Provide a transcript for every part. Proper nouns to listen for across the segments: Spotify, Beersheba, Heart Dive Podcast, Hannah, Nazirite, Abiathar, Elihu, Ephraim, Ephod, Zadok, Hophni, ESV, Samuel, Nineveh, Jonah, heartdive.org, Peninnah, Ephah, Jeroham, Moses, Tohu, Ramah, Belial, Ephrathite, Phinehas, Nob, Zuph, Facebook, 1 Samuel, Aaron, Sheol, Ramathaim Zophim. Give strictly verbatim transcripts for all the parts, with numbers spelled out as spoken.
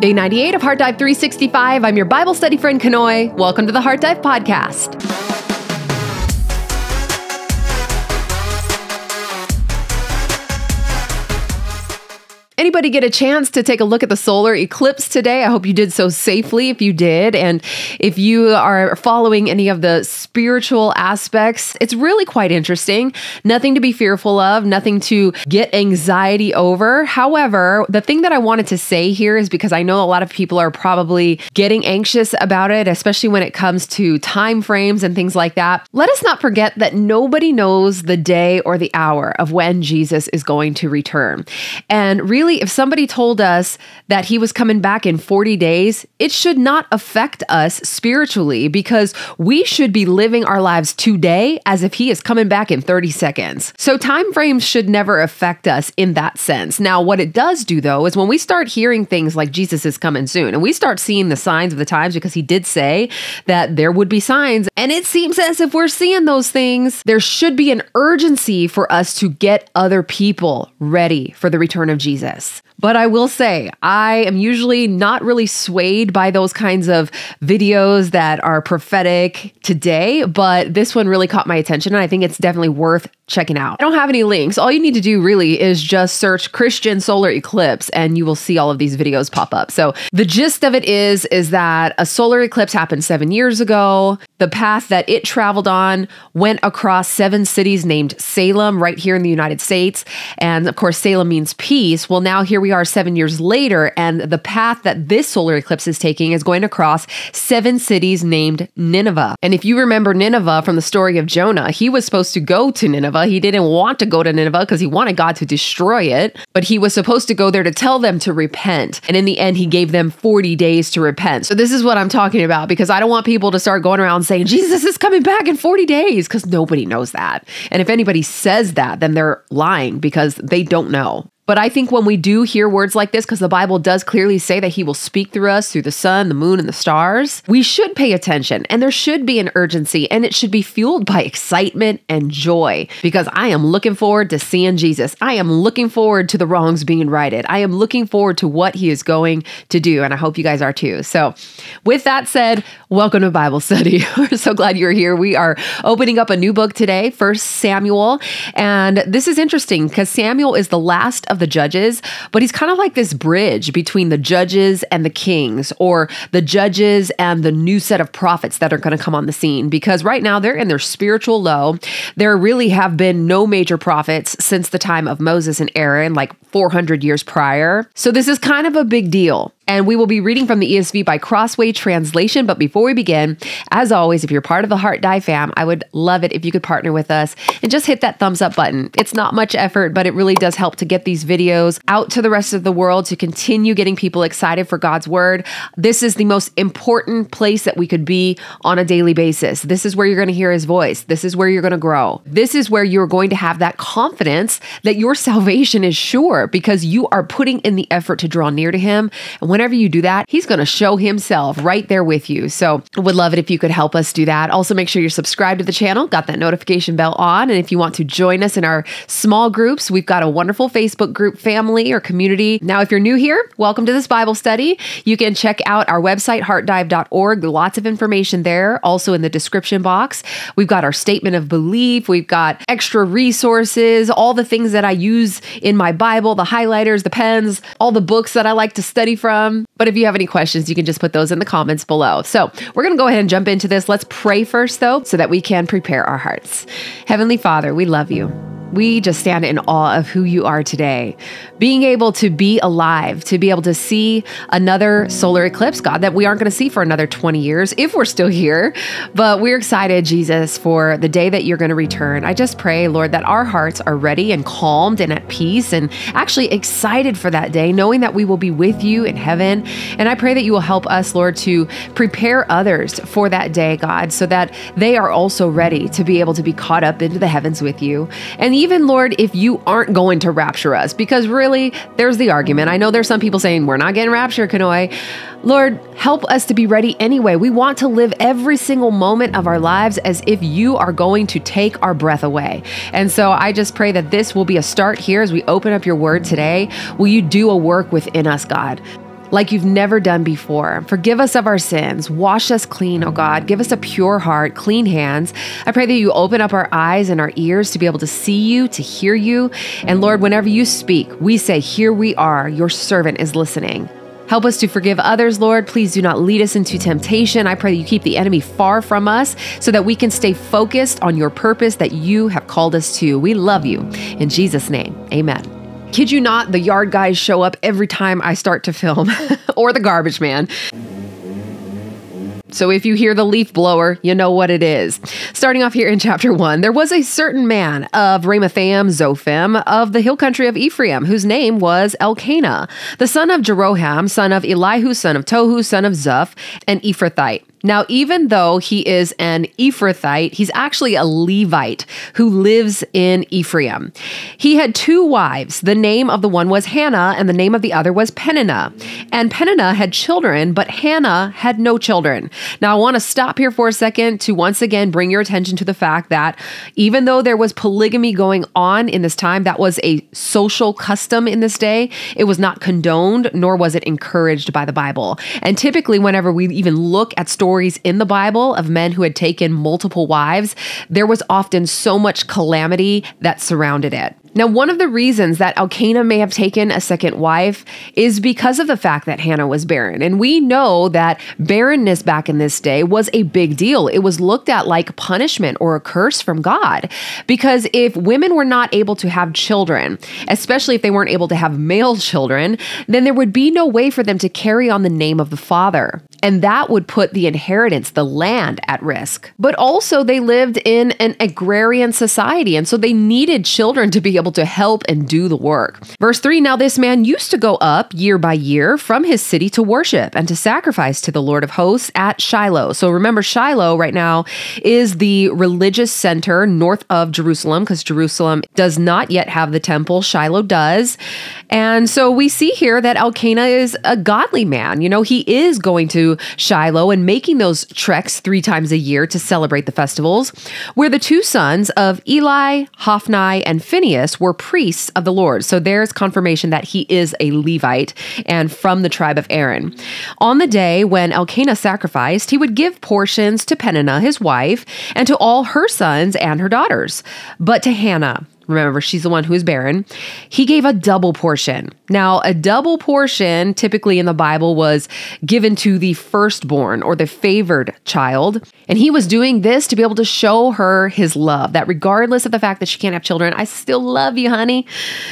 Day ninety-eight of Heart Dive three sixty-five, I'm your Bible study friend, Kanoe. Welcome to the Heart Dive Podcast. Anybody get a chance to take a look at the solar eclipse today? I hope you did so safely if you did. And if you are following any of the spiritual aspects, it's really quite interesting. Nothing to be fearful of, nothing to get anxiety over. However, the thing that I wanted to say here is because I know a lot of people are probably getting anxious about it, especially when it comes to time frames and things like that. Let us not forget that nobody knows the day or the hour of when Jesus is going to return. And really, if somebody told us that he was coming back in forty days, it should not affect us spiritually because we should be living our lives today as if he is coming back in thirty seconds. So time frames should never affect us in that sense. Now, what it does do though, is when we start hearing things like Jesus is coming soon and we start seeing the signs of the times, because he did say that there would be signs, and it seems as if we're seeing those things, there should be an urgency for us to get other people ready for the return of Jesus. But I will say, I am usually not really swayed by those kinds of videos that are prophetic today, but this one really caught my attention, and I think it's definitely worth checking out. I don't have any links. All you need to do really is just search Christian solar eclipse, and you will see all of these videos pop up. So the gist of it is, is that a solar eclipse happened seven years ago. The path that it traveled on went across seven cities named Salem right here in the United States. And of course, Salem means peace. Well, now here we are seven years later, and the path that this solar eclipse is taking is going across seven cities named Nineveh. And if you remember Nineveh from the story of Jonah, he was supposed to go to Nineveh. He didn't want to go to Nineveh because he wanted God to destroy it, but he was supposed to go there to tell them to repent. And in the end, he gave them forty days to repent. So this is what I'm talking about, because I don't want people to start going around saying, Jesus is coming back in forty days, because nobody knows that. And if anybody says that, then they're lying because they don't know. But I think when we do hear words like this, because the Bible does clearly say that he will speak through us through the sun, the moon, and the stars, we should pay attention, and there should be an urgency, and it should be fueled by excitement and joy, because I am looking forward to seeing Jesus. I am looking forward to the wrongs being righted. I am looking forward to what he is going to do, and I hope you guys are too. So with that said, welcome to Bible study. We're so glad you're here. We are opening up a new book today, First Samuel, and this is interesting because Samuel is the last of Of the judges, but he's kind of like this bridge between the judges and the kings, or the judges and the new set of prophets that are going to come on the scene, because right now they're in their spiritual low. There really have been no major prophets since the time of Moses and Aaron, like four hundred years prior. So this is kind of a big deal. And we will be reading from the E S V by Crossway translation. But before we begin, as always, if you're part of the Heart Dive fam, I would love it if you could partner with us and just hit that thumbs up button. It's not much effort, but it really does help to get these videos out to the rest of the world, to continue getting people excited for God's word. This is the most important place that we could be on a daily basis. This is where you're going to hear his voice. This is where you're going to grow. This is where you're going to have that confidence that your salvation is sure, because you are putting in the effort to draw near to him. And whenever you do that, he's going to show himself right there with you. So I would love it if you could help us do that. Also, make sure you're subscribed to the channel, got that notification bell on. And if you want to join us in our small groups, we've got a wonderful Facebook group family or community. Now, if you're new here, welcome to this Bible study. You can check out our website, heart dive dot org. Lots of information there. Also in the description box, we've got our statement of belief. We've got extra resources, all the things that I use in my Bible, the highlighters, the pens, all the books that I like to study from. But if you have any questions, you can just put those in the comments below. So we're going to go ahead and jump into this. Let's pray first, though, so that we can prepare our hearts. Heavenly Father, we love you. We just stand in awe of who you are today. Being able to be alive, to be able to see another solar eclipse, God, that we aren't going to see for another twenty years if we're still here. But we're excited, Jesus, for the day that you're going to return. I just pray, Lord, that our hearts are ready and calmed and at peace and actually excited for that day, knowing that we will be with you in heaven. And I pray that you will help us, Lord, to prepare others for that day, God, so that they are also ready to be able to be caught up into the heavens with you. And even, Lord, if you aren't going to rapture us, because really, there's the argument. I know there's some people saying, we're not getting raptured, Kanoe. Lord, help us to be ready anyway. We want to live every single moment of our lives as if you are going to take our breath away. And so I just pray that this will be a start here as we open up your word today. Will you do a work within us, God? like you've never done before. Forgive us of our sins. Wash us clean, oh God. Give us a pure heart, clean hands. I pray that you open up our eyes and our ears to be able to see you, to hear you. And Lord, whenever you speak, we say, here we are, your servant is listening. Help us to forgive others, Lord. Please do not lead us into temptation. I pray that you keep the enemy far from us so that we can stay focused on your purpose that you have called us to. We love you. In Jesus' name, amen. Kid you not, the yard guys show up every time I start to film, or the garbage man. So if you hear the leaf blower, you know what it is. Starting off here in chapter one, there was a certain man of Ramathaim Zophim of the hill country of Ephraim, whose name was Elkanah, the son of Jeroham, son of Elihu, son of Tohu, son of Zuph, an Ephrathite. Now, even though he is an Ephrathite, he's actually a Levite who lives in Ephraim. He had two wives. The name of the one was Hannah, and the name of the other was Peninnah. And Peninnah had children, but Hannah had no children. Now, I want to stop here for a second to once again bring your attention to the fact that even though there was polygamy going on in this time, that was a social custom in this day, it was not condoned, nor was it encouraged by the Bible. And typically, whenever we even look at stories in the Bible of men who had taken multiple wives, there was often so much calamity that surrounded it. Now, one of the reasons that Elkanah may have taken a second wife is because of the fact that Hannah was barren. And we know that barrenness back in this day was a big deal. It was looked at like punishment or a curse from God, because if women were not able to have children, especially if they weren't able to have male children, then there would be no way for them to carry on the name of the father. And that would put the inheritance, the land, at risk. But also they lived in an agrarian society, and so they needed children to be able to help and do the work. Verse three, now this man used to go up year by year from his city to worship and to sacrifice to the Lord of hosts at Shiloh. So remember, Shiloh right now is the religious center north of Jerusalem, because Jerusalem does not yet have the temple. Shiloh does. And so we see here that Elkanah is a godly man. You know, he is going to Shiloh and making those treks three times a year to celebrate the festivals, where the two sons of Eli, Hophni, and Phinehas were priests of the Lord. So there's confirmation that he is a Levite and from the tribe of Aaron. On the day when Elkanah sacrificed, he would give portions to Peninnah, his wife, and to all her sons and her daughters. But to Hannah, remember, she's the one who is barren, he gave a double portion. Now, a double portion typically in the Bible was given to the firstborn or the favored child. And he was doing this to be able to show her his love, that regardless of the fact that she can't have children, I still love you, honey,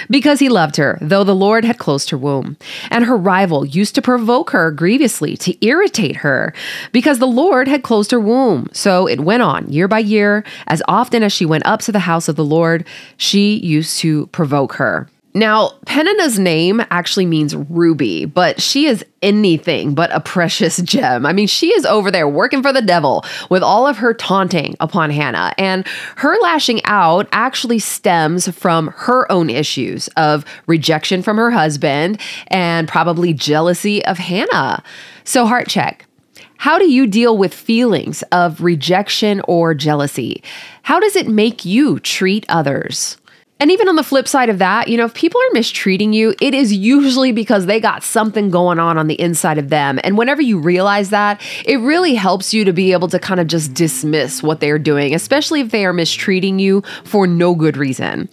because he loved her, though the Lord had closed her womb. And her rival used to provoke her grievously, to irritate her, because the Lord had closed her womb. So it went on year by year. As often as she went up to the house of the Lord, she used to provoke her. Now, Peninnah's name actually means ruby, but she is anything but a precious gem. I mean, she is over there working for the devil with all of her taunting upon Hannah. And her lashing out actually stems from her own issues of rejection from her husband and probably jealousy of Hannah. So, heart check. How do you deal with feelings of rejection or jealousy? How does it make you treat others? And even on the flip side of that, you know, if people are mistreating you, it is usually because they got something going on on the inside of them. And whenever you realize that, it really helps you to be able to kind of just dismiss what they're doing, especially if they are mistreating you for no good reason.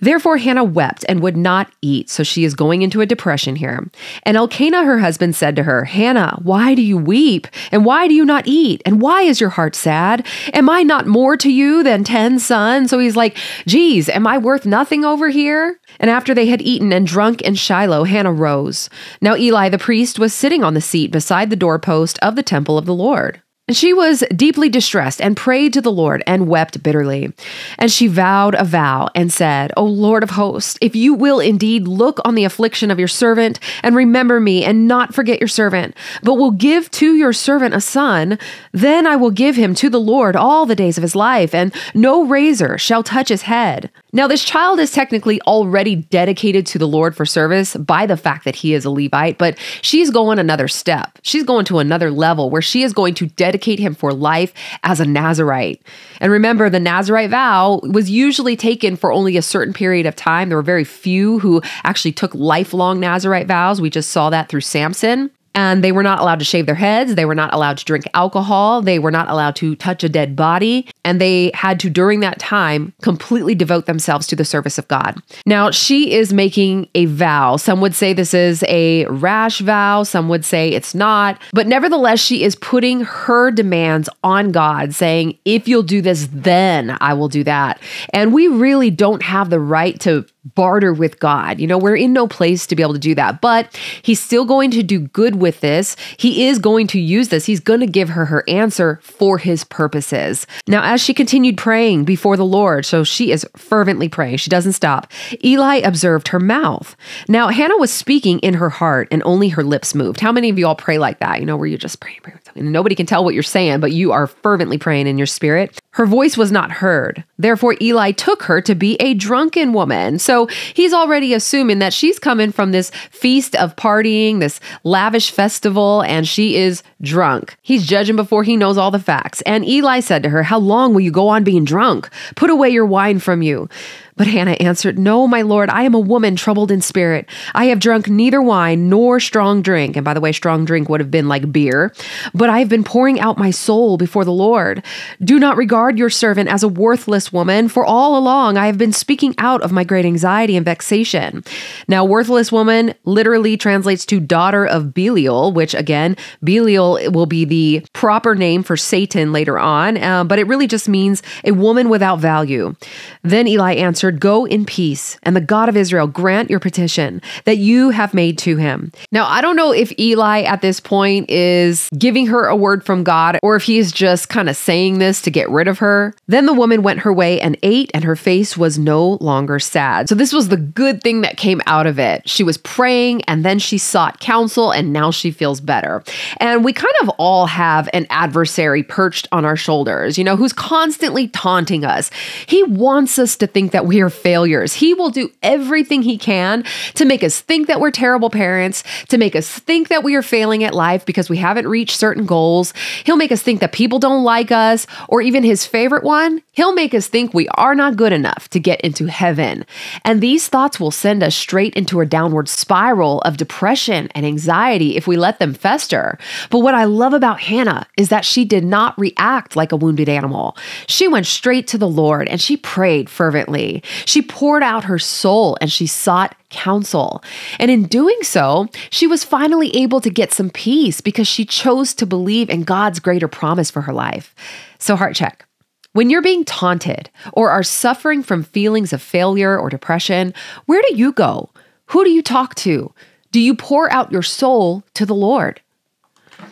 Therefore, Hannah wept and would not eat. So she is going into a depression here. And Elkanah, her husband, said to her, Hannah, why do you weep? And why do you not eat? And why is your heart sad? Am I not more to you than ten sons? So he's like, geez, am I worth nothing over here? And after they had eaten and drunk in Shiloh, Hannah rose. Now Eli the priest was sitting on the seat beside the doorpost of the temple of the Lord. And she was deeply distressed and prayed to the Lord and wept bitterly. And she vowed a vow and said, O Lord of hosts, if you will indeed look on the affliction of your servant and remember me and not forget your servant, but will give to your servant a son, then I will give him to the Lord all the days of his life, and no razor shall touch his head. Now, this child is technically already dedicated to the Lord for service by the fact that he is a Levite, but she's going another step. She's going to another level where she is going to dedicate dedicate him for life as a Nazirite. And remember, the Nazirite vow was usually taken for only a certain period of time. There were very few who actually took lifelong Nazirite vows. We just saw that through Samson. And they were not allowed to shave their heads. They were not allowed to drink alcohol. They were not allowed to touch a dead body. And they had to, during that time, completely devote themselves to the service of God. Now, she is making a vow. Some would say this is a rash vow. Some would say it's not. But nevertheless, she is putting her demands on God, saying, if you'll do this, then I will do that. And we really don't have the right to barter with God. You know, we're in no place to be able to do that, but he's still going to do good with this. He is going to use this. He's going to give her her answer for his purposes. Now, as she continued praying before the Lord, so she is fervently praying. She doesn't stop. Eli observed her mouth. Now, Hannah was speaking in her heart and only her lips moved. How many of you all pray like that? You know, where you're just praying, praying, and nobody can tell what you're saying, but you are fervently praying in your spirit. Her voice was not heard. Therefore, Eli took her to be a drunken woman. So So he's already assuming that she's coming from this feast of partying, this lavish festival, and she is drunk. He's judging before he knows all the facts. And Eli said to her, how long will you go on being drunk? Put away your wine from you. But Hannah answered, no, my Lord, I am a woman troubled in spirit. I have drunk neither wine nor strong drink. And by the way, strong drink would have been like beer. But I have been pouring out my soul before the Lord. Do not regard your servant as a worthless woman, for all along I have been speaking out of my great anxiety and vexation. Now, worthless woman literally translates to daughter of Belial, which again, Belial will be the proper name for Satan later on. Uh, but it really just means a woman without value. Then Eli answered, go in peace, and the God of Israel grant your petition that you have made to him. Now, I don't know if Eli at this point is giving her a word from God, or if he is just kind of saying this to get rid of her. Then the woman went her way and ate, and her face was no longer sad. So this was the good thing that came out of it. She was praying, and then she sought counsel, and now she feels better. And we kind of all have an adversary perched on our shoulders, you know, who's constantly taunting us. He wants us to think that we are failures. He will do everything he can to make us think that we're terrible parents, to make us think that we are failing at life because we haven't reached certain goals. He'll make us think that people don't like us, or even his favorite one, he'll make us think we are not good enough to get into heaven. And these thoughts will send us straight into a downward spiral of depression and anxiety if we let them fester. But what I love about Hannah is that she did not react like a wounded animal. She went straight to the Lord and she prayed fervently. She poured out her soul and she sought counsel. And in doing so, she was finally able to get some peace because she chose to believe in God's greater promise for her life. So, heart check. When you're being taunted or are suffering from feelings of failure or depression, where do you go? Who do you talk to? Do you pour out your soul to the Lord?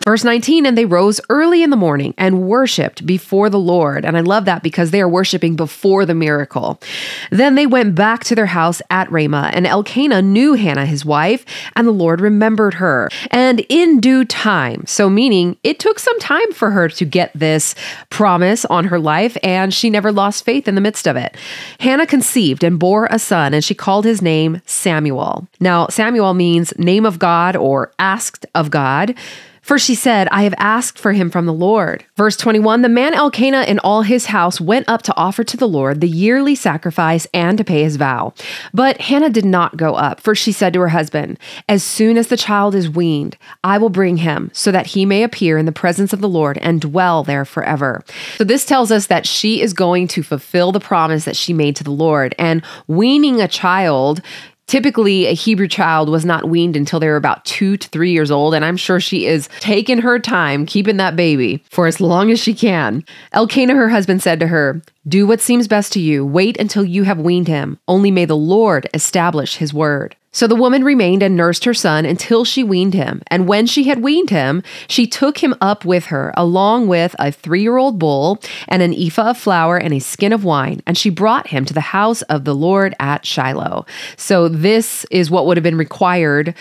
Verse nineteen, and they rose early in the morning and worshiped before the Lord. And I love that because they are worshiping before the miracle. Then they went back to their house at Ramah, and Elkanah knew Hannah, his wife, and the Lord remembered her. And in due time, so meaning it took some time for her to get this promise on her life, and she never lost faith in the midst of it. Hannah conceived and bore a son, and she called his name Samuel. Now, Samuel means name of God or asked of God. For she said, I have asked for him from the Lord. Verse twenty-one, the man Elkanah and all his house went up to offer to the Lord the yearly sacrifice and to pay his vow. But Hannah did not go up, for she said to her husband, as soon as the child is weaned, I will bring him so that he may appear in the presence of the Lord and dwell there forever. So this tells us that she is going to fulfill the promise that she made to the Lord, and weaning a child. Typically, a Hebrew child was not weaned until they were about two to three years old, and I'm sure she is taking her time keeping that baby for as long as she can. Elkanah, her husband, said to her, do what seems best to you. Wait until you have weaned him. Only may the Lord establish his word. So the woman remained and nursed her son until she weaned him. And when she had weaned him, she took him up with her, along with a three-year-old bull and an ephah of flour and a skin of wine. And she brought him to the house of the Lord at Shiloh. So this is what would have been required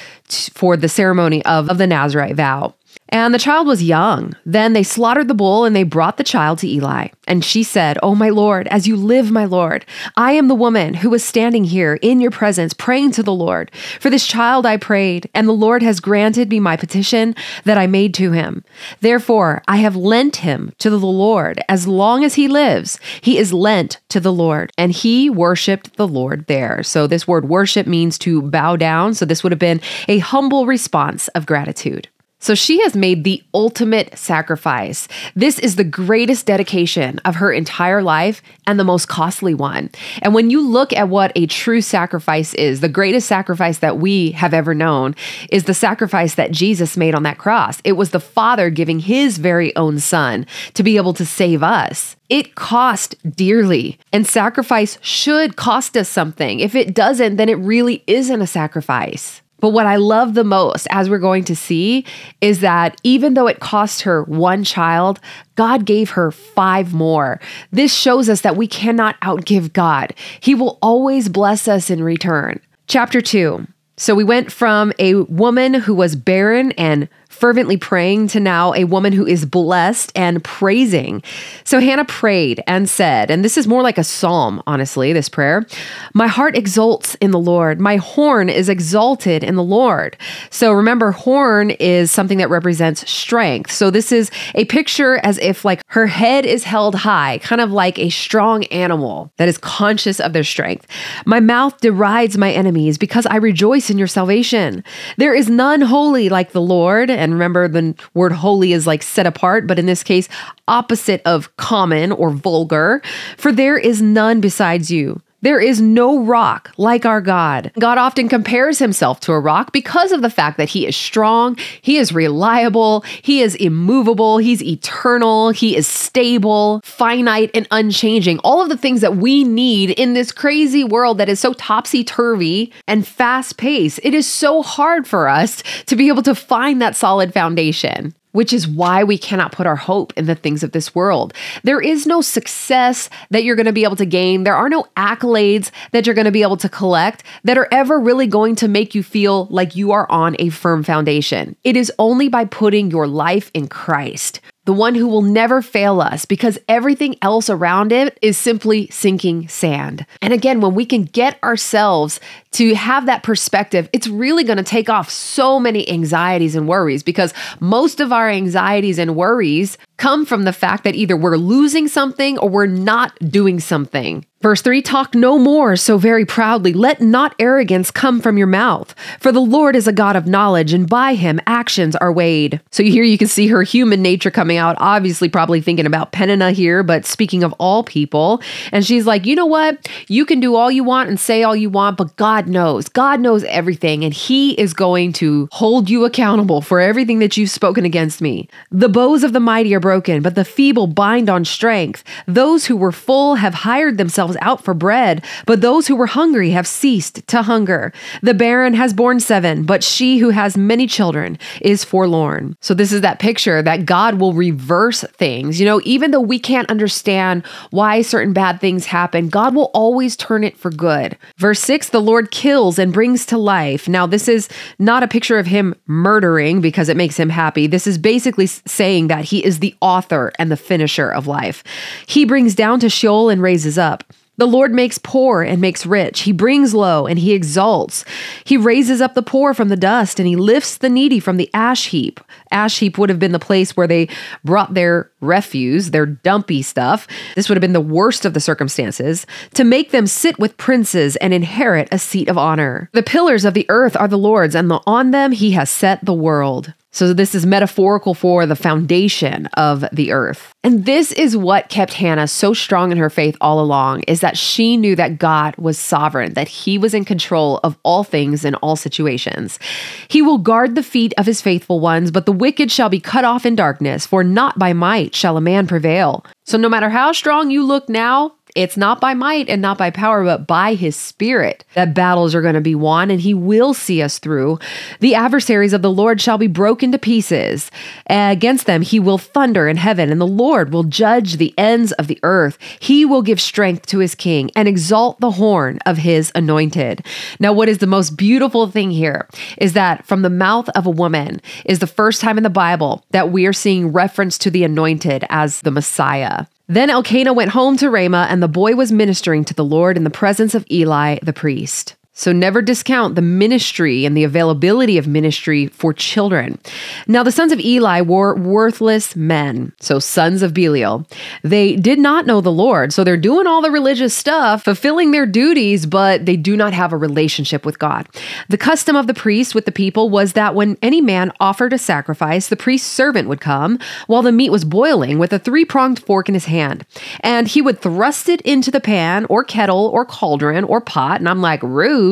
for the ceremony of, of the Nazirite vow. And the child was young. Then they slaughtered the bull, and they brought the child to Eli. And she said, "Oh, my Lord, as you live, my Lord, I am the woman who was standing here in your presence, praying to the Lord. For this child I prayed, and the Lord has granted me my petition that I made to him. Therefore, I have lent him to the Lord. As long as he lives, he is lent to the Lord." And he worshiped the Lord there. So this word worship means to bow down. So this would have been a humble response of gratitude. So she has made the ultimate sacrifice. This is the greatest dedication of her entire life and the most costly one. And when you look at what a true sacrifice is, the greatest sacrifice that we have ever known is the sacrifice that Jesus made on that cross. It was the Father giving his very own Son to be able to save us. It cost dearly, and sacrifice should cost us something. If it doesn't, then it really isn't a sacrifice. But what I love the most, as we're going to see, is that even though it cost her one child, God gave her five more. This shows us that we cannot outgive God. He will always bless us in return. Chapter two. So we went from a woman who was barren and fervently praying to now a woman who is blessed and praising. So Hannah prayed and said, and this is more like a psalm, honestly, this prayer, "My heart exults in the Lord. My horn is exalted in the Lord." So remember, horn is something that represents strength. So this is a picture as if like her head is held high, kind of like a strong animal that is conscious of their strength. "My mouth derides my enemies because I rejoice in your salvation. There is none holy like the Lord." And remember, the word holy is like set apart, but in this case, opposite of common or vulgar. "For there is none besides you. There is no rock like our God." God often compares himself to a rock because of the fact that he is strong, he is reliable, he is immovable, he's eternal, he is stable, finite, and unchanging. All of the things that we need in this crazy world that is so topsy-turvy and fast-paced. It is so hard for us to be able to find that solid foundation, which is why we cannot put our hope in the things of this world. There is no success that you're going to be able to gain. There are no accolades that you're going to be able to collect that are ever really going to make you feel like you are on a firm foundation. It is only by putting your life in Christ, the one who will never fail us, because everything else around it is simply sinking sand. And again, when we can get ourselves to have that perspective, it's really going to take off so many anxieties and worries, because most of our anxieties and worries come from the fact that either we're losing something or we're not doing something. Verse three, "Talk no more so very proudly. Let not arrogance come from your mouth. For the Lord is a God of knowledge, and by him actions are weighed." So here you can see her human nature coming out, obviously probably thinking about Peninnah here, but speaking of all people. And she's like, you know what? You can do all you want and say all you want, but God knows. God knows everything, and he is going to hold you accountable for everything that you've spoken against me. "The bows of the mighty are broken, but the feeble bind on strength. Those who were full have hired themselves out for bread, but those who were hungry have ceased to hunger. The barren has borne seven, but she who has many children is forlorn." So this is that picture that God will reverse things. You know, even though we can't understand why certain bad things happen, God will always turn it for good. Verse six, "The Lord kills and brings to life." Now, this is not a picture of him murdering because it makes him happy. This is basically saying that he is the author and the finisher of life. "He brings down to Sheol and raises up. The Lord makes poor and makes rich. He brings low and he exalts. He raises up the poor from the dust, and he lifts the needy from the ash heap." Ash heap would have been the place where they brought their refuse, their dumpy stuff. This would have been the worst of the circumstances, "to make them sit with princes and inherit a seat of honor. The pillars of the earth are the Lord's, and on them he has set the world." So this is metaphorical for the foundation of the earth. And this is what kept Hannah so strong in her faith all along, is that she knew that God was sovereign, that he was in control of all things in all situations. "He will guard the feet of his faithful ones, but the wicked shall be cut off in darkness, for not by might shall a man prevail." So no matter how strong you look now, It's not by might and not by power, but by his spirit that battles are going to be won, and he will see us through. The adversaries of the Lord shall be broken to pieces. Against them he will thunder in heaven, and the Lord will judge the ends of the earth. He will give strength to his king and exalt the horn of his anointed. Now, what is the most beautiful thing here is that from the mouth of a woman is the first time in the Bible that we are seeing reference to the anointed as the Messiah. Then Elkanah went home to Ramah, and the boy was ministering to the Lord in the presence of Eli the priest. So never discount the ministry and the availability of ministry for children. Now, the sons of Eli were worthless men, so sons of Belial. They did not know the Lord, so they're doing all the religious stuff, fulfilling their duties, but they do not have a relationship with God. The custom of the priest with the people was that when any man offered a sacrifice, the priest's servant would come while the meat was boiling with a three-pronged fork in his hand, and he would thrust it into the pan or kettle or cauldron or pot, and I'm like, rude.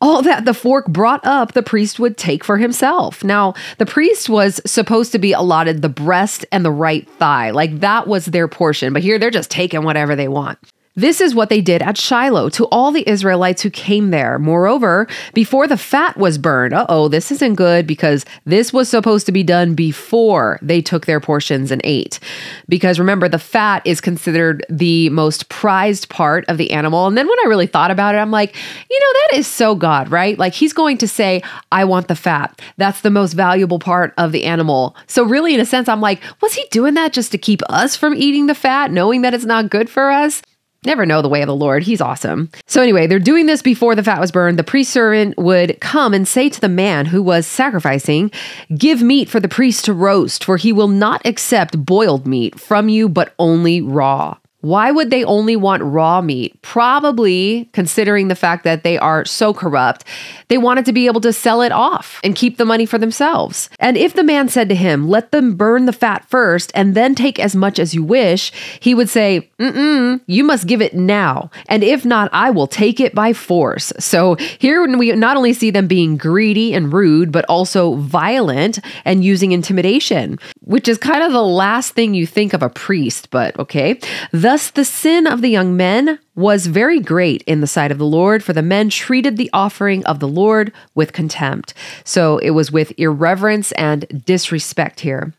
All that the fork brought up, the priest would take for himself. Now, the priest was supposed to be allotted the breast and the right thigh. Like, that was their portion. But here, they're just taking whatever they want. This is what they did at Shiloh to all the Israelites who came there. Moreover, before the fat was burned, uh-oh, this isn't good, because this was supposed to be done before they took their portions and ate. Because remember, the fat is considered the most prized part of the animal. And then when I really thought about it, I'm like, you know, that is so God, right? Like, he's going to say, I want the fat. That's the most valuable part of the animal. So really, in a sense, I'm like, was he doing that just to keep us from eating the fat, knowing that it's not good for us? Never know the way of the Lord. He's awesome. So anyway, they're doing this before the fat was burned. The priest servant would come and say to the man who was sacrificing, give meat for the priest to roast, for he will not accept boiled meat from you, but only raw. Why would they only want raw meat? Probably considering the fact that they are so corrupt, they wanted to be able to sell it off and keep the money for themselves. And if the man said to him, let them burn the fat first and then take as much as you wish, he would say, mm-mm, you must give it now. And if not, I will take it by force. So here we not only see them being greedy and rude, but also violent and using intimidation, which is kind of the last thing you think of a priest, but okay. Thus Thus, the sin of the young men was very great in the sight of the Lord, for the men treated the offering of the Lord with contempt. So it was with irreverence and disrespect here.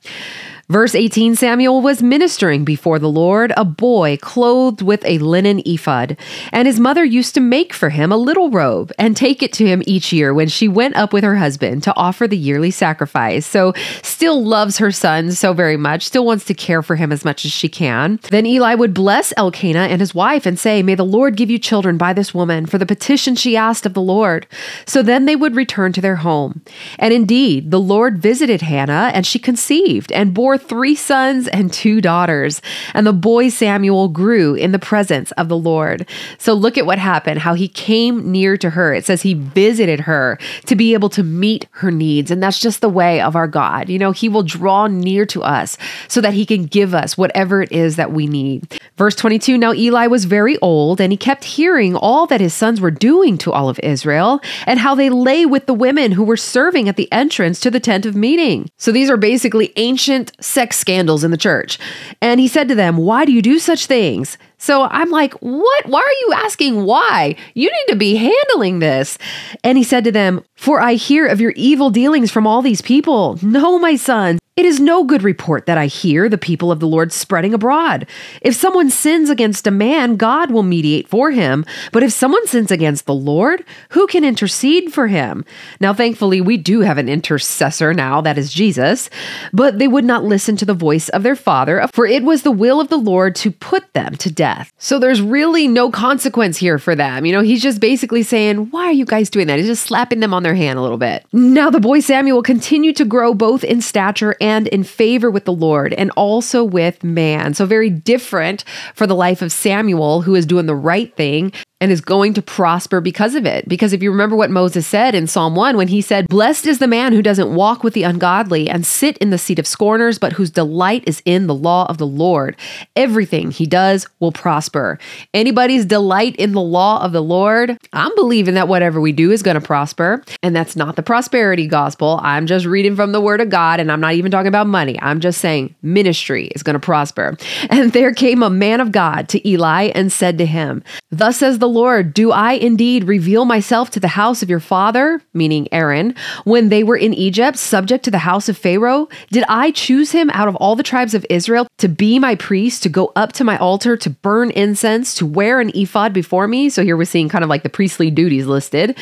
Verse eighteen, Samuel was ministering before the Lord, a boy clothed with a linen ephod, and his mother used to make for him a little robe and take it to him each year when she went up with her husband to offer the yearly sacrifice. So still loves her son so very much, still wants to care for him as much as she can. Then Eli would bless Elkanah and his wife and say, may the Lord give you children by this woman for the petition she asked of the Lord. So then they would return to their home. And indeed, the Lord visited Hannah, and she conceived and bore three sons and two daughters. And the boy Samuel grew in the presence of the Lord. So look at what happened, how he came near to her. It says he visited her to be able to meet her needs. And that's just the way of our God. You know, he will draw near to us so that he can give us whatever it is that we need. Verse twenty-two, now Eli was very old, and he kept hearing all that his sons were doing to all of Israel and how they lay with the women who were serving at the entrance to the tent of meeting. So these are basically ancient sex scandals in the church. And he said to them, why do you do such things? So I'm like, what? Why are you asking why? You need to be handling this. And he said to them, for I hear of your evil dealings from all these people. No, my sons, it is no good report that I hear the people of the Lord spreading abroad. If someone sins against a man, God will mediate for him. But if someone sins against the Lord, who can intercede for him? Now, thankfully, we do have an intercessor now, that is Jesus. But they would not listen to the voice of their father, for it was the will of the Lord to put them to death. So there's really no consequence here for them. You know, he's just basically saying, why are you guys doing that? He's just slapping them on their hand a little bit. Now the boy Samuel continued to grow both in stature and in favor with the Lord and also with man. So very different for the life of Samuel, who is doing the right thing. and is going to prosper because of it. Because if you remember what Moses said in Psalm one, when he said, "Blessed is the man who doesn't walk with the ungodly and sit in the seat of scorners, but whose delight is in the law of the Lord. Everything he does will prosper." Anybody's delight in the law of the Lord, I'm believing that whatever we do is going to prosper. And that's not the prosperity gospel. I'm just reading from the word of God, and I'm not even talking about money. I'm just saying ministry is going to prosper. "And there came a man of God to Eli and said to him, 'Thus says the Lord, do I indeed reveal myself to the house of your father,'" meaning Aaron, "'when they were in Egypt, subject to the house of Pharaoh? Did I choose him out of all the tribes of Israel to be my priest, to go up to my altar, to burn incense, to wear an ephod before me?'" So here we're seeing kind of like the priestly duties listed.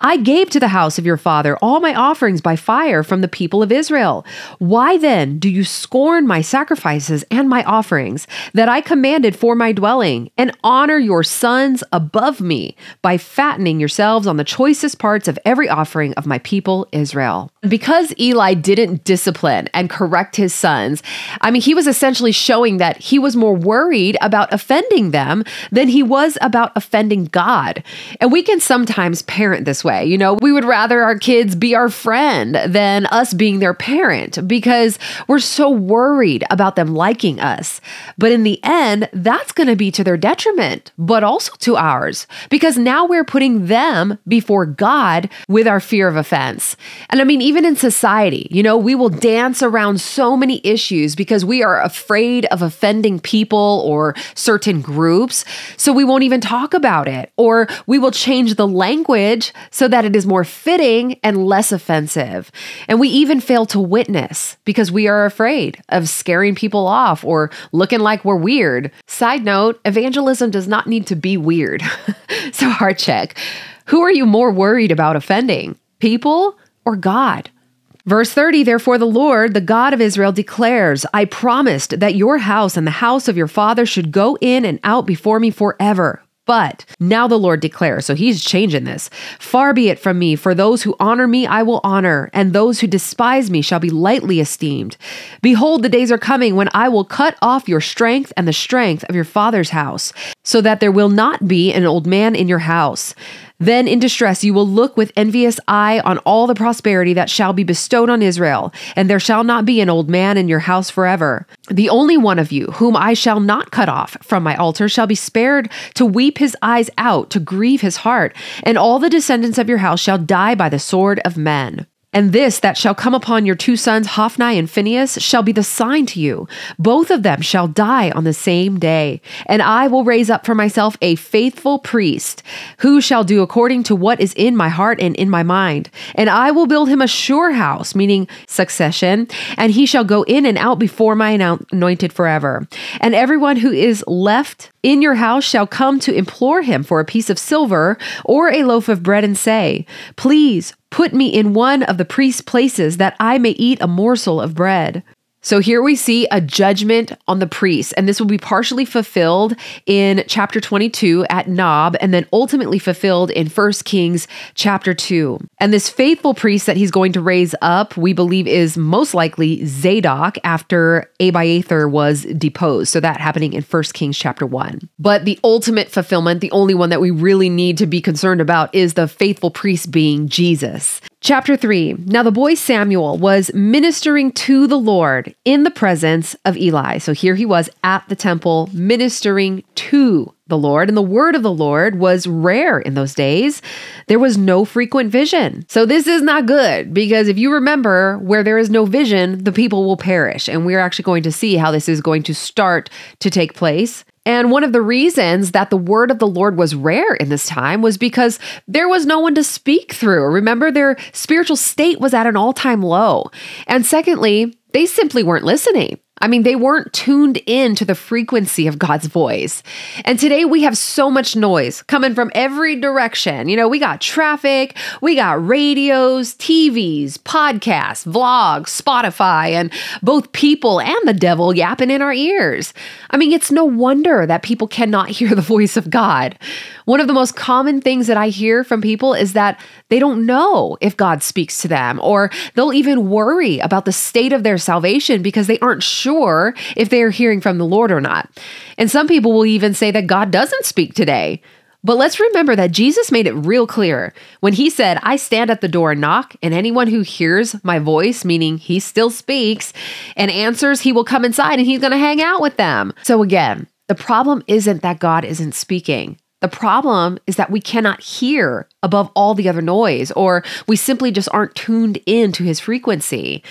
"'I gave to the house of your father all my offerings by fire from the people of Israel. Why then do you scorn my sacrifices and my offerings that I commanded for my dwelling, and honor your sons above above me by fattening yourselves on the choicest parts of every offering of my people Israel?'" Because Eli didn't discipline and correct his sons, I mean, he was essentially showing that he was more worried about offending them than he was about offending God. And we can sometimes parent this way. You know, we would rather our kids be our friend than us being their parent because we're so worried about them liking us. But in the end, that's going to be to their detriment, but also to ours. Because now we're putting them before God with our fear of offense. And I mean, even in society, you know, we will dance around so many issues because we are afraid of offending people or certain groups. So we won't even talk about it, or we will change the language so that it is more fitting and less offensive. And we even fail to witness because we are afraid of scaring people off or looking like we're weird. Side note, evangelism does not need to be weird. So heart check. Who are you more worried about offending? People or God? Verse thirty, "Therefore the Lord, the God of Israel, declares, I promised that your house and the house of your father should go in and out before me forever. But now the Lord declares," so he's changing this, "far be it from me, for those who honor me I will honor, and those who despise me shall be lightly esteemed. Behold, the days are coming when I will cut off your strength and the strength of your father's house, so that there will not be an old man in your house. Then in distress you will look with envious eye on all the prosperity that shall be bestowed on Israel, and there shall not be an old man in your house forever. The only one of you whom I shall not cut off from my altar shall be spared to weep his eyes out, to grieve his heart, and all the descendants of your house shall die by the sword of men. And this that shall come upon your two sons, Hophni and Phinehas, shall be the sign to you. Both of them shall die on the same day. And I will raise up for myself a faithful priest, who shall do according to what is in my heart and in my mind. And I will build him a sure house," meaning succession, "and he shall go in and out before my anointed forever. And everyone who is left in your house shall come to implore him for a piece of silver or a loaf of bread and say, please put me in one of the priest's places that I may eat a morsel of bread." So here we see a judgment on the priests, and this will be partially fulfilled in chapter twenty-two at Nob, and then ultimately fulfilled in First Kings chapter two. And this faithful priest that he's going to raise up, we believe, is most likely Zadok after Abiathar was deposed. So that happening in First Kings chapter one. But the ultimate fulfillment, the only one that we really need to be concerned about, is the faithful priest being Jesus. Chapter three, "Now the boy Samuel was ministering to the Lord in the presence of Eli." So here he was at the temple ministering to the Lord, and the word of the Lord was rare in those days. There was no frequent vision. So this is not good, because if you remember, where there is no vision, the people will perish. And we're actually going to see how this is going to start to take place. And one of the reasons that the word of the Lord was rare in this time was because there was no one to speak through. Remember, their spiritual state was at an all-time low. And secondly, they simply weren't listening. I mean, they weren't tuned in to the frequency of God's voice. And today we have so much noise coming from every direction. You know, we got traffic, we got radios, T Vs, podcasts, vlogs, Spotify, and both people and the devil yapping in our ears. I mean, it's no wonder that people cannot hear the voice of God. One of the most common things that I hear from people is that they don't know if God speaks to them, or they'll even worry about the state of their salvation because they aren't sure Sure, if they are hearing from the Lord or not. And some people will even say that God doesn't speak today. But let's remember that Jesus made it real clear when he said, I stand at the door and knock, and anyone who hears my voice, meaning he still speaks and answers, he will come inside and he's going to hang out with them. So again, the problem isn't that God isn't speaking. The problem is that we cannot hear above all the other noise, or we simply just aren't tuned in to his frequency.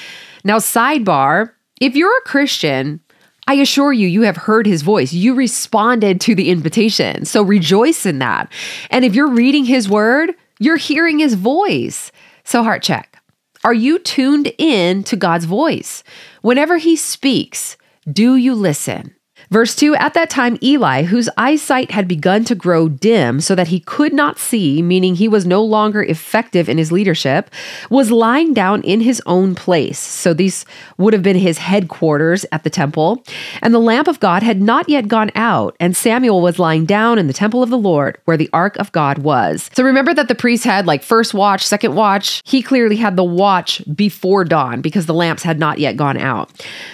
Now, sidebar, if you're a Christian, I assure you, you have heard his voice. You responded to the invitation. So rejoice in that. And if you're reading his word, you're hearing his voice. So heart check. Are you tuned in to God's voice? Whenever he speaks, do you listen? Verse two, at that time, Eli, whose eyesight had begun to grow dim so that he could not see, meaning he was no longer effective in his leadership, was lying down in his own place. So these would have been his headquarters at the temple. And the lamp of God had not yet gone out, and Samuel was lying down in the temple of the Lord where the ark of God was. So remember that the priest had like first watch, second watch. He clearly had the watch before dawn because the lamps had not yet gone out.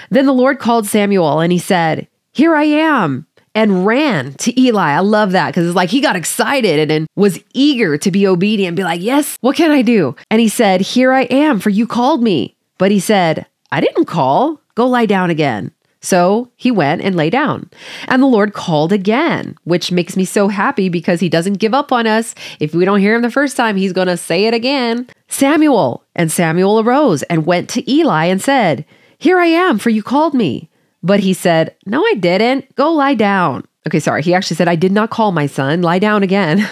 Then the Lord called Samuel and he said, here I am, and ran to Eli. I love that because it's like he got excited and, and was eager to be obedient, be like, yes, what can I do? And he said, here I am, for you called me. But he said, I didn't call, go lie down again. So he went and lay down. And the Lord called again, which makes me so happy because he doesn't give up on us. If we don't hear him the first time, he's going to say it again. Samuel, and Samuel arose and went to Eli and said, here I am, for you called me. But he said, no, I didn't. Go lie down. Okay, sorry. He actually said, I did not call my son. Lie down again.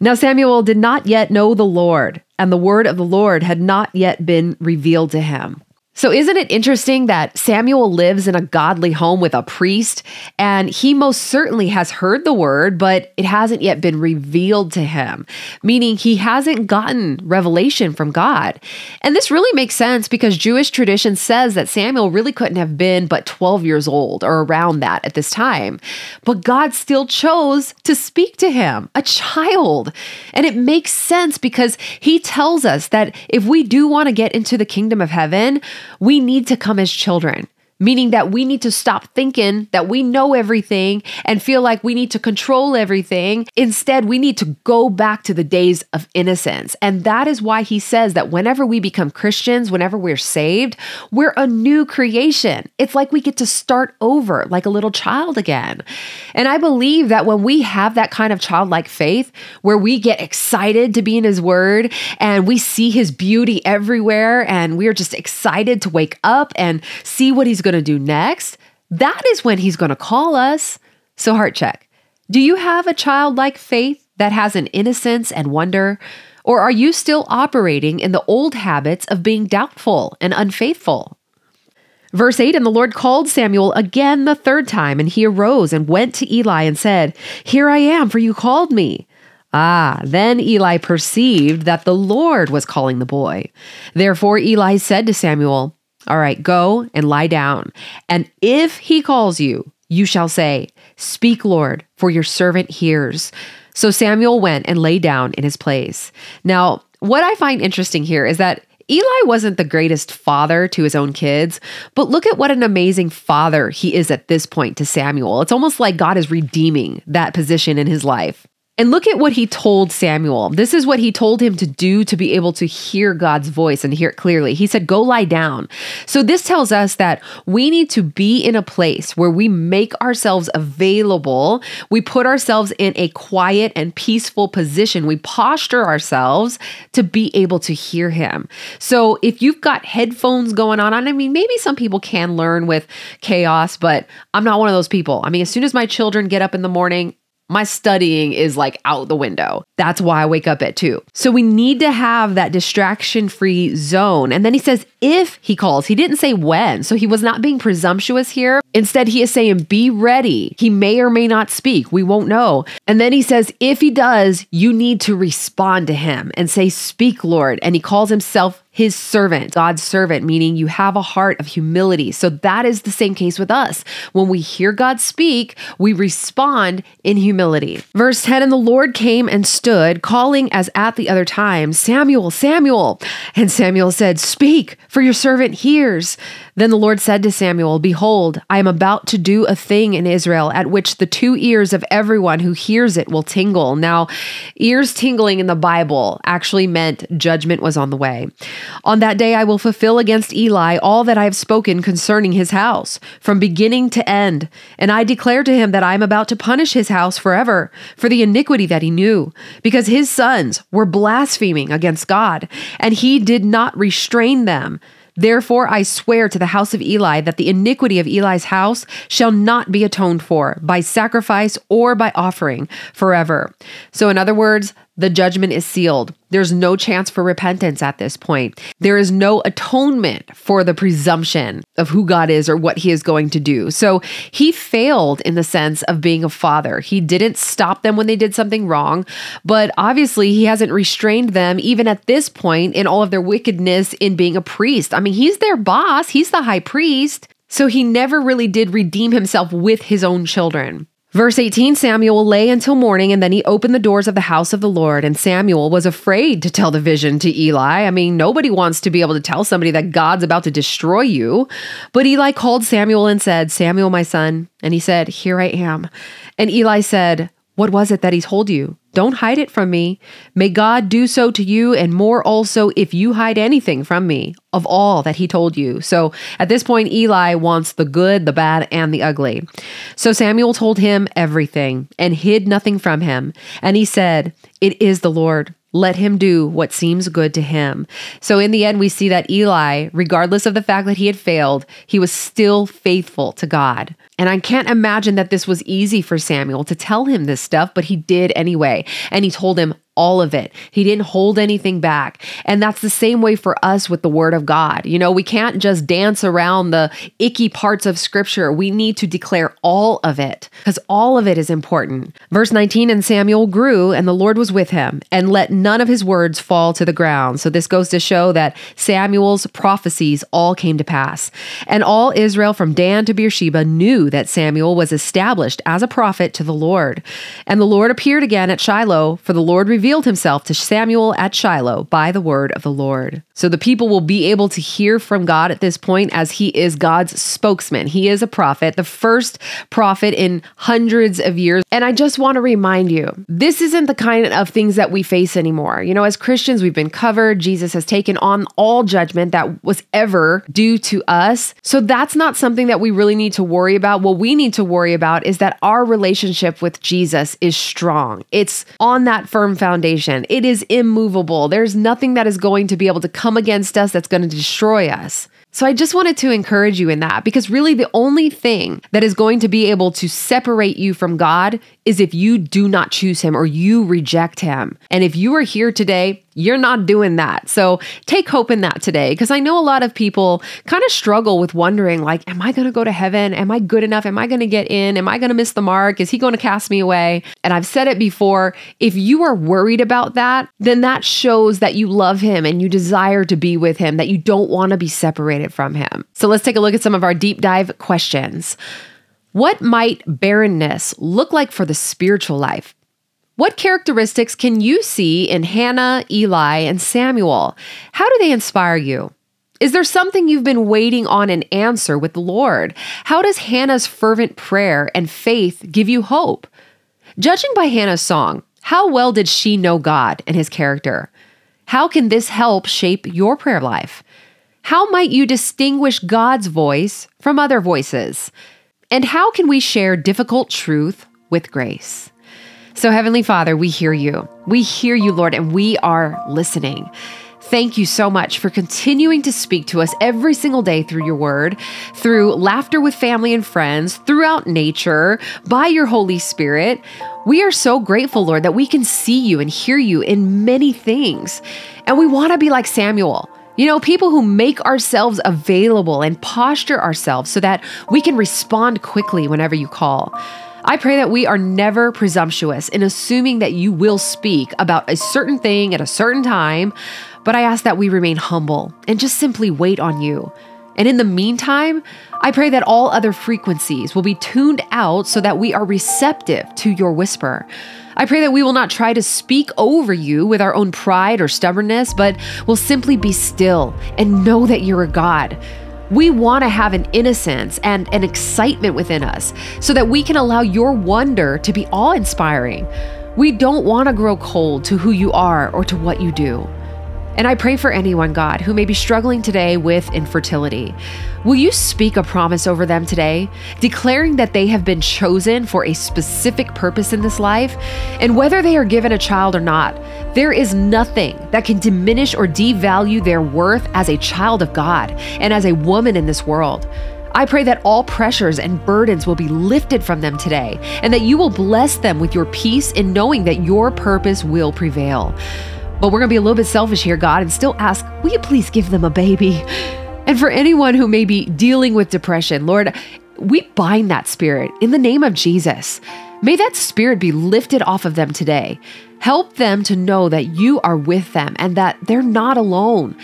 Now Samuel did not yet know the Lord, and the word of the Lord had not yet been revealed to him. So isn't it interesting that Samuel lives in a godly home with a priest, and he most certainly has heard the word, but it hasn't yet been revealed to him, meaning he hasn't gotten revelation from God. And this really makes sense because Jewish tradition says that Samuel really couldn't have been but twelve years old or around that at this time, but God still chose to speak to him, a child. And it makes sense because he tells us that if we do want to get into the kingdom of heaven, we need to come as children, meaning that we need to stop thinking that we know everything and feel like we need to control everything. Instead, we need to go back to the days of innocence. And that is why he says that whenever we become Christians, whenever we're saved, we're a new creation. It's like we get to start over like a little child again. And I believe that when we have that kind of childlike faith, where we get excited to be in his word and we see his beauty everywhere and we're just excited to wake up and see what he's going to do next, that is when he's going to call us. So heart check. Do you have a childlike faith that has an innocence and wonder? Or are you still operating in the old habits of being doubtful and unfaithful? Verse eight, and the Lord called Samuel again the third time, and he arose and went to Eli and said, here I am, for you called me. Ah, then Eli perceived that the Lord was calling the boy. Therefore Eli said to Samuel, all right, go and lie down. And if he calls you, you shall say, speak, Lord, for your servant hears. So Samuel went and lay down in his place. Now, what I find interesting here is that Eli wasn't the greatest father to his own kids, but look at what an amazing father he is at this point to Samuel. It's almost like God is redeeming that position in his life. And look at what he told Samuel. This is what he told him to do to be able to hear God's voice and hear it clearly. He said, go lie down. So this tells us that we need to be in a place where we make ourselves available. We put ourselves in a quiet and peaceful position. We posture ourselves to be able to hear him. So if you've got headphones going on, I mean, maybe some people can learn with chaos, but I'm not one of those people. I mean, as soon as my children get up in the morning, my studying is like out the window. That's why I wake up at two. So we need to have that distraction-free zone. And then he says, if he calls, he didn't say when. So he was not being presumptuous here. Instead, he is saying, be ready. He may or may not speak. We won't know. And then he says, if he does, you need to respond to him and say, speak, Lord. And he calls himself his servant, God's servant, meaning you have a heart of humility. So that is the same case with us. When we hear God speak, we respond in humility. Verse ten, and the Lord came and stood, calling as at the other time, Samuel, Samuel. And Samuel said, speak, for your servant hears. Then the Lord said to Samuel, "Behold, I am about to do a thing in Israel at which the two ears of everyone who hears it will tingle." Now, ears tingling in the Bible actually meant judgment was on the way. "On that day I will fulfill against Eli all that I have spoken concerning his house, from beginning to end. And I declare to him that I am about to punish his house forever for the iniquity that he knew, because his sons were blaspheming against God, and he did not restrain them. Therefore, I swear to the house of Eli that the iniquity of Eli's house shall not be atoned for by sacrifice or by offering forever." So in other words, the judgment is sealed. There's no chance for repentance at this point. There is no atonement for the presumption of who God is or what he is going to do. So he failed in the sense of being a father. He didn't stop them when they did something wrong, but obviously he hasn't restrained them even at this point in all of their wickedness in being a priest. I mean, he's their boss. He's the high priest. So he never really did redeem himself with his own children. Verse eighteen, "Samuel lay until morning, and then he opened the doors of the house of the Lord. And Samuel was afraid to tell the vision to Eli." I mean, nobody wants to be able to tell somebody that God's about to destroy you. "But Eli called Samuel and said, 'Samuel, my son.' And he said, 'Here I am.' And Eli said, 'What was it that he told you? Don't hide it from me. May God do so to you, and more also, if you hide anything from me of all that he told you.'" So at this point, Eli wants the good, the bad, and the ugly. "So Samuel told him everything and hid nothing from him. And he said, 'It is the Lord. Let him do what seems good to him.'" So in the end, we see that Eli, regardless of the fact that he had failed, he was still faithful to God. And I can't imagine that this was easy for Samuel to tell him this stuff, but he did anyway. And he told him all of it. He didn't hold anything back. And that's the same way for us with the Word of God. You know, we can't just dance around the icky parts of Scripture. We need to declare all of it, because all of it is important. Verse nineteen, "And Samuel grew, and the Lord was with him, and let none of his words fall to the ground." So this goes to show that Samuel's prophecies all came to pass. "And all Israel from Dan to Beersheba knew that Samuel was established as a prophet to the Lord. And the Lord appeared again at Shiloh, for the Lord revealed revealed himself to Samuel at Shiloh by the word of the Lord." So the people will be able to hear from God at this point, as he is God's spokesman. He is a prophet, the first prophet in hundreds of years. And I just want to remind you, this isn't the kind of things that we face anymore. You know, as Christians, we've been covered. Jesus has taken on all judgment that was ever due to us. So that's not something that we really need to worry about. What we need to worry about is that our relationship with Jesus is strong. It's on that firm foundation. Foundation. It is immovable. There's nothing that is going to be able to come against us that's going to destroy us. So I just wanted to encourage you in that, because really the only thing that is going to be able to separate you from God is if you do not choose him or you reject him. And if you are here today, you're not doing that. So take hope in that today, because I know a lot of people kind of struggle with wondering, like, am I going to go to heaven? Am I good enough? Am I going to get in? Am I going to miss the mark? Is he going to cast me away? And I've said it before, if you are worried about that, then that shows that you love him and you desire to be with him, that you don't want to be separated from him. So let's take a look at some of our deep dive questions. What might barrenness look like for the spiritual life? What characteristics can you see in Hannah, Eli, and Samuel? How do they inspire you? Is there something you've been waiting on an answer with the Lord? How does Hannah's fervent prayer and faith give you hope? Judging by Hannah's song, how well did she know God and his character? How can this help shape your prayer life? How might you distinguish God's voice from other voices? And how can we share difficult truth with grace? So Heavenly Father, we hear you. We hear you, Lord, and we are listening. Thank you so much for continuing to speak to us every single day through your word, through laughter with family and friends, throughout nature, by your Holy Spirit. We are so grateful, Lord, that we can see you and hear you in many things. And we want to be like Samuel. You know, people who make ourselves available and posture ourselves so that we can respond quickly whenever you call. I pray that we are never presumptuous in assuming that you will speak about a certain thing at a certain time, but I ask that we remain humble and just simply wait on you. And in the meantime, I pray that all other frequencies will be tuned out so that we are receptive to your whisper. I pray that we will not try to speak over you with our own pride or stubbornness, but will simply be still and know that you're a God. We want to have an innocence and an excitement within us so that we can allow your wonder to be awe-inspiring. We don't want to grow cold to who you are or to what you do. And I pray for anyone, God, who may be struggling today with infertility. Will you speak a promise over them today, declaring that they have been chosen for a specific purpose in this life? And whether they are given a child or not, there is nothing that can diminish or devalue their worth as a child of God and as a woman in this world. I pray that all pressures and burdens will be lifted from them today, and that you will bless them with your peace in knowing that your purpose will prevail. But we're going to be a little bit selfish here, God, and still ask, will you please give them a baby? And for anyone who may be dealing with depression, Lord, we bind that spirit in the name of Jesus. May that spirit be lifted off of them today. Help them to know that you are with them and that they're not alone.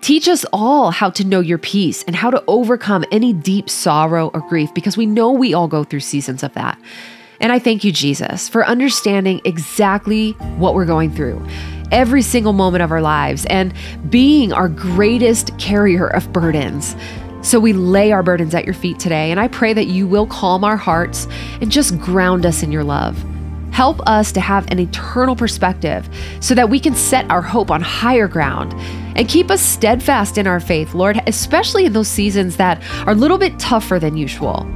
Teach us all how to know your peace and how to overcome any deep sorrow or grief, because we know we all go through seasons of that. And I thank you, Jesus, for understanding exactly what we're going through every single moment of our lives and being our greatest carrier of burdens. So we lay our burdens at your feet today, and I pray that you will calm our hearts and just ground us in your love. Help us to have an eternal perspective so that we can set our hope on higher ground, and keep us steadfast in our faith, Lord, especially in those seasons that are a little bit tougher than usual.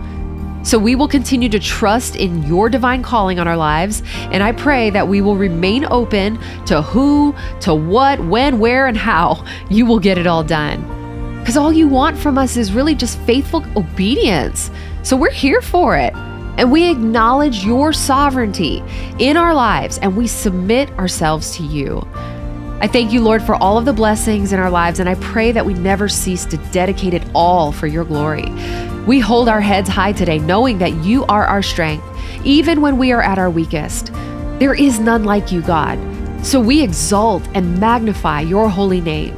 So we will continue to trust in your divine calling on our lives. And I pray that we will remain open to who, to what, when, where, and how you will get it all done. Because all you want from us is really just faithful obedience. So we're here for it. And we acknowledge your sovereignty in our lives, and we submit ourselves to you. I thank you, Lord, for all of the blessings in our lives, and I pray that we never cease to dedicate it all for your glory. We hold our heads high today, knowing that you are our strength, even when we are at our weakest. There is none like you, God. So we exalt and magnify your holy name.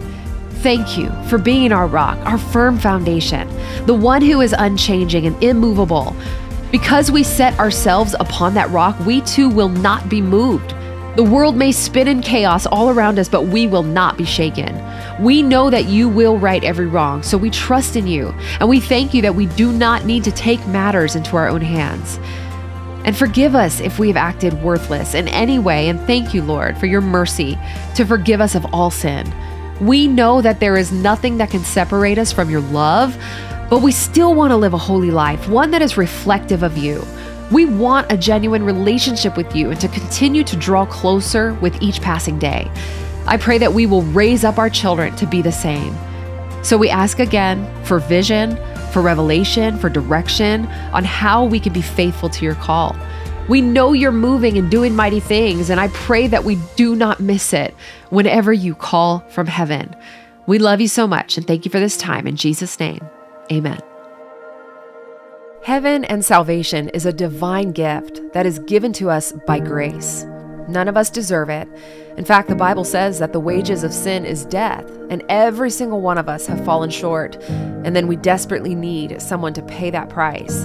Thank you for being our rock, our firm foundation, the one who is unchanging and immovable. Because we set ourselves upon that rock, we too will not be moved. The world may spin in chaos all around us, but we will not be shaken. We know that you will right every wrong, so we trust in you, and we thank you that we do not need to take matters into our own hands. And forgive us if we have acted worthless in any way, and thank you, Lord, for your mercy to forgive us of all sin. We know that there is nothing that can separate us from your love, but we still want to live a holy life, one that is reflective of you. We want a genuine relationship with you and to continue to draw closer with each passing day. I pray that we will raise up our children to be the same. So we ask again for vision, for revelation, for direction on how we can be faithful to your call. We know you're moving and doing mighty things, and I pray that we do not miss it whenever you call from heaven. We love you so much, and thank you for this time. In Jesus' name, amen. Heaven and salvation is a divine gift that is given to us by grace. None of us deserve it. In fact, the Bible says that the wages of sin is death, and every single one of us have fallen short, and then we desperately need someone to pay that price.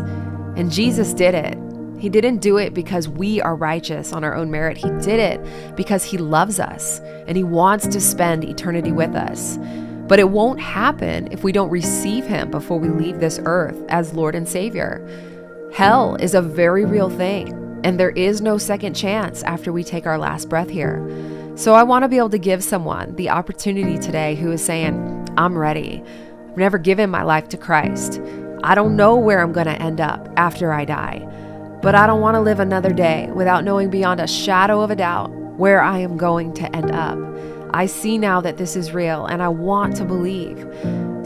And Jesus did it. He didn't do it because we are righteous on our own merit. He did it because he loves us, and he wants to spend eternity with us. But it won't happen if we don't receive him before we leave this earth as Lord and Savior. Hell is a very real thing, and there is no second chance after we take our last breath here. So I want to be able to give someone the opportunity today who is saying, I'm ready. I've never given my life to Christ. I don't know where I'm going to end up after I die, but I don't want to live another day without knowing beyond a shadow of a doubt where I am going to end up. I see now that this is real, and I want to believe.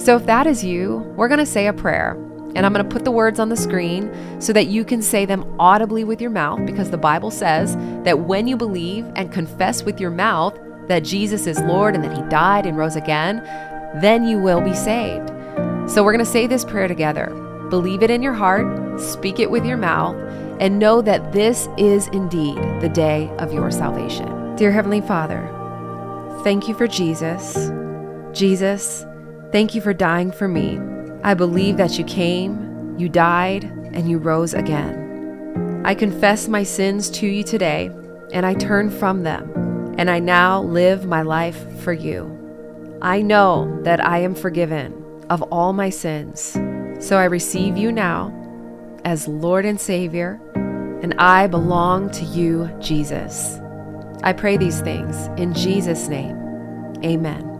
So if that is you, we're going to say a prayer, and I'm going to put the words on the screen so that you can say them audibly with your mouth, because the Bible says that when you believe and confess with your mouth that Jesus is Lord and that he died and rose again, then you will be saved. So we're going to say this prayer together. Believe it in your heart, speak it with your mouth, and know that this is indeed the day of your salvation. Dear Heavenly Father, thank you for Jesus. Jesus, thank you for dying for me. I believe that you came, you died, and you rose again. I confess my sins to you today, and I turn from them, and I now live my life for you. I know that I am forgiven of all my sins. So I receive you now as Lord and Savior, and I belong to you, Jesus. I pray these things in Jesus' name. Amen.